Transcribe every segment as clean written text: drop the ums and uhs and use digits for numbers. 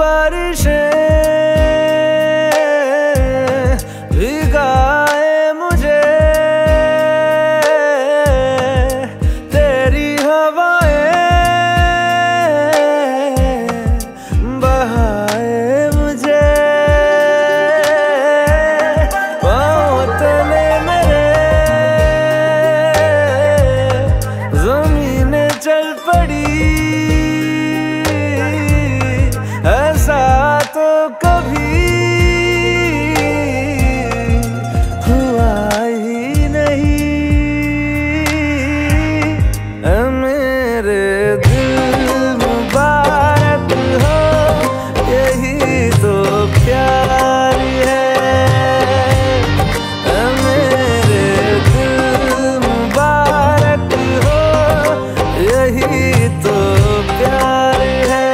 बारिशें भीगाए मुझे, तेरी हवाएं बहाए मुझे, पाँव तले मेरे ज़मीने चल पड़ी। तो कभी हुआ ही नहीं। मेरे दिल मुबारक हो, यही तो प्यार है। मेरे दिल मुबारक हो, यही तो प्यार है।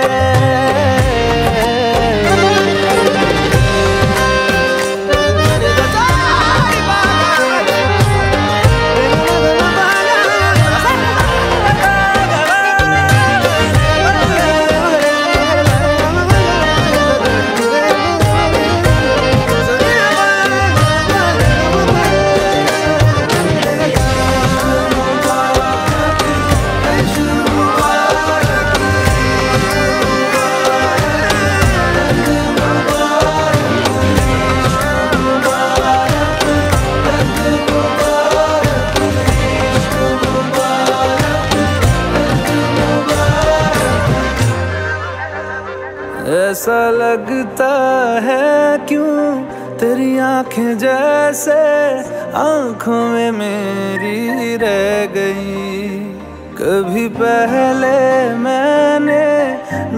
ऐसा लगता है क्यों तेरी आंखें जैसे आंखों में मेरी रह गई। कभी पहले मैंने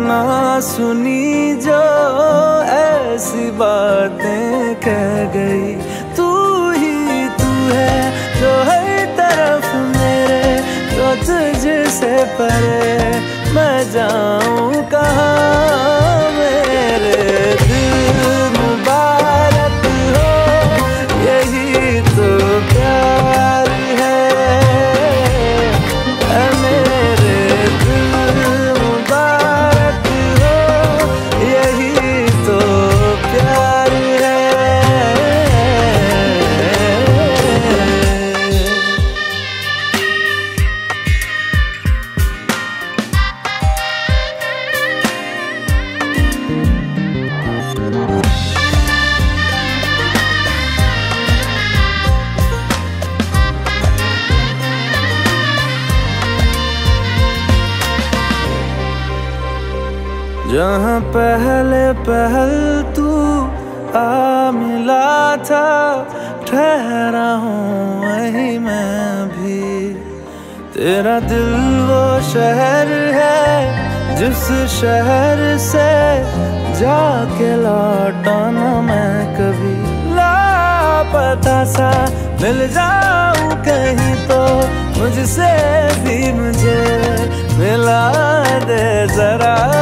ना सुनी जो ऐसी बातें कह गई। तू ही तू है जो हर तरफ मेरे, जो तुझसे परे मैं जाऊं कहाँ। जहाँ पहले पहल तू आ मिला था, ठहरा हूँ वहीं मैं भी। तेरा दिल वो शहर है जिस शहर से जाके लौटा ना मैं कभी। लापता सा मिल जाऊँ कहीं तो मुझसे भी मुझे मिला दे जरा।